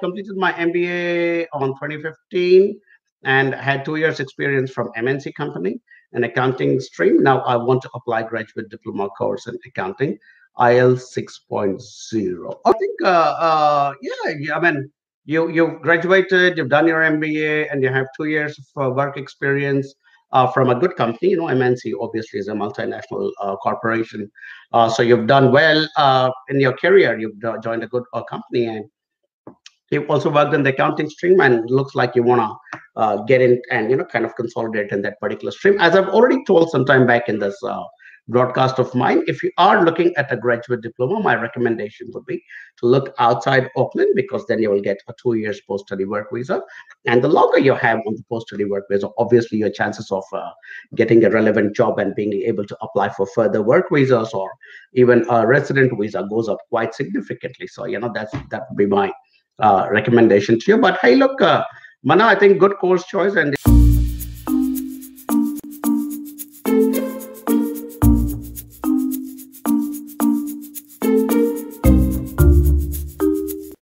completed my MBA on 2015 and had 2 years experience from MNC company, an accounting stream. Now I want to apply graduate diploma course in accounting, IELTS 6.0. I think, yeah, I mean, you've graduated, you've done your MBA, and you have 2 years of work experience from a good company. You know, MNC obviously is a multinational corporation. So you've done well in your career. You've joined a good company, and you've also worked in the accounting stream, and it looks like you want to get in and, you know, kind of consolidate in that particular stream. As I've already told some time back in this broadcast of mine, if you are looking at a graduate diploma, my recommendation would be to look outside Auckland, because then you will get a 2 years post-study work visa. And the longer you have on the post-study work visa, obviously your chances of getting a relevant job and being able to apply for further work visas or even a resident visa goes up quite significantly. So, you know, that would be my recommendation to you. But hey, look, Mana, I think good course choice. And